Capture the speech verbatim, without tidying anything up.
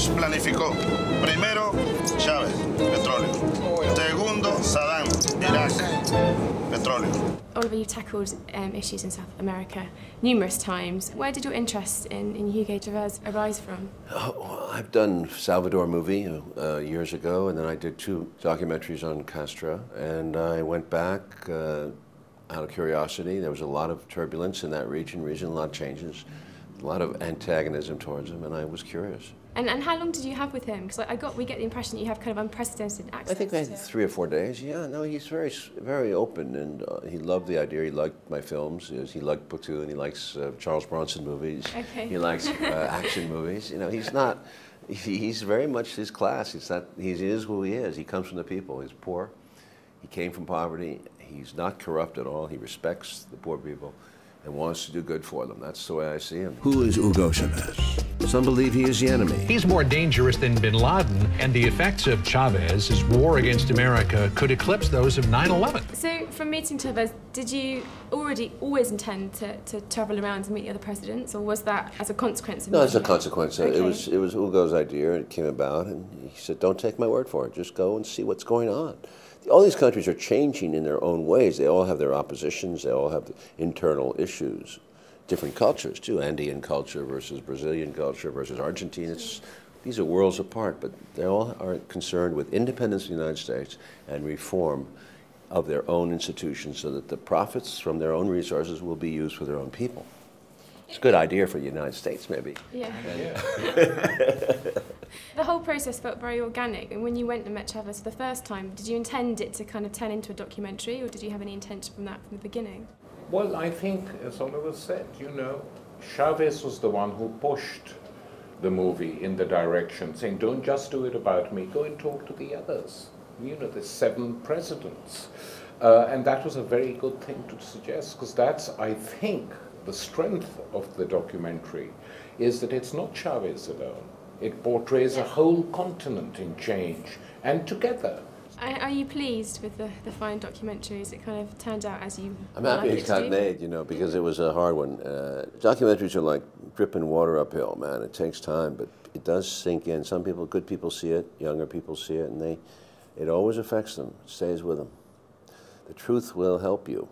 Bush planificó. Primero, Chávez, petróleo. Segundo, Saddam, Iraq, petróleo. Oliver, you tackled um, issues in South America numerous times. Where did your interest in, in Hugo Chavez arise from? Oh, well, I've done Salvador movie uh, years ago, and then I did two documentaries on Castro. And I went back uh, out of curiosity. There was a lot of turbulence in that region, region, a lot of changes, a lot of antagonism towards him, and I was curious. And, and how long did you have with him? Because I got, we get the impression that you have kind of unprecedented access. I think I had three or four days. Yeah, no, he's very, very open, and uh, he loved the idea. He liked my films. He liked Potu, and he likes uh, Charles Bronson movies. Okay. He likes uh, action movies. You know, he's not. He, he's very much his class. He's not. He is who he is. He comes from the people. He's poor. He came from poverty. He's not corrupt at all. He respects the poor people and wants to do good for them. That's the way I see him. Who is Hugo Chavez? Some believe he is the enemy. He's more dangerous than Bin Laden, and the effects of Chavez's war against America could eclipse those of nine eleven. So, from meeting Chavez, did you already always intend to, to travel around and meet the other presidents, or was that as a consequence of? No, as a consequence. Okay. It was it was Hugo's idea, and it came about, and he said, "Don't take my word for it. Just go and see what's going on." All these countries are changing in their own ways. They all have their oppositions. They all have internal issues. Different cultures, too. Andean culture versus Brazilian culture versus Argentina. It's, these are worlds apart, but they all are concerned with independence of the United States and reform of their own institutions so that the profits from their own resources will be used for their own people. It's a good idea for the United States, maybe. Yeah. yeah. The whole process felt very organic, and when you went and met Chavez for the first time, did you intend it to kind of turn into a documentary, or did you have any intention from that from the beginning? Well, I think, as Oliver said, you know, Chavez was the one who pushed the movie in the direction, saying, don't just do it about me, go and talk to the others. You know, the seven presidents. Uh, and that was a very good thing to suggest, because that's, I think, the strength of the documentary, is that it's not Chavez alone. It portrays a whole continent in change and together. Are you pleased with the, the fine documentaries? It kind of turned out as you. I'm happy it got made, you know, because it was a hard one. Uh, documentaries are like dripping water uphill, man. It takes time, but it does sink in. Some people, good people, see it. Younger people see it, and they, it always affects them. It stays with them. The truth will help you.